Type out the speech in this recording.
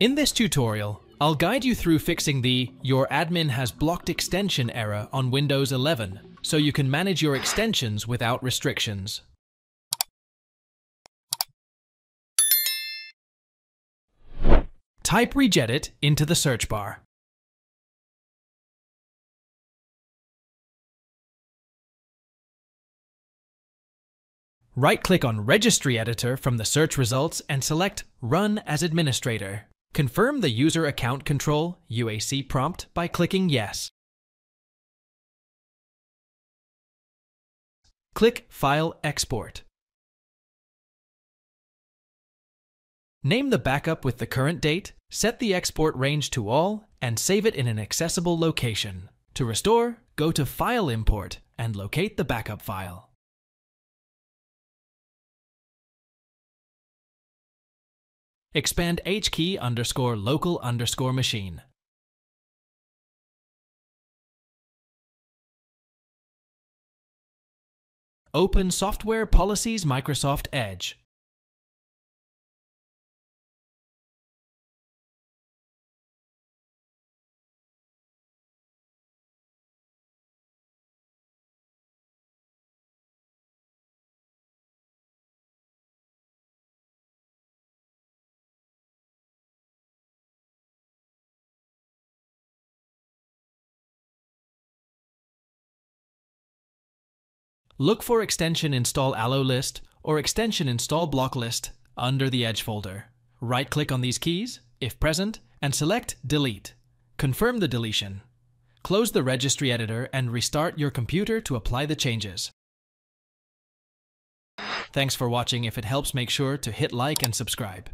In this tutorial, I'll guide you through fixing the "Your admin has blocked extension" error on Windows 11, so you can manage your extensions without restrictions. Type regedit into the search bar. Right-click on Registry Editor from the search results and select Run as Administrator. Confirm the User Account Control (UAC) prompt by clicking Yes. Click File Export. Name the backup with the current date, set the export range to All, and save it in an accessible location. To restore, go to File Import and locate the backup file. Expand HKEY_LOCAL_MACHINE. Open Software Policies Microsoft Edge. Look for Extension Install Allo List or Extension Install Block List under the Edge folder. Right-click on these keys, if present, and select Delete. Confirm the deletion. Close the Registry Editor and restart your computer to apply the changes. Thanks for watching. If it helps, make sure to hit like and subscribe.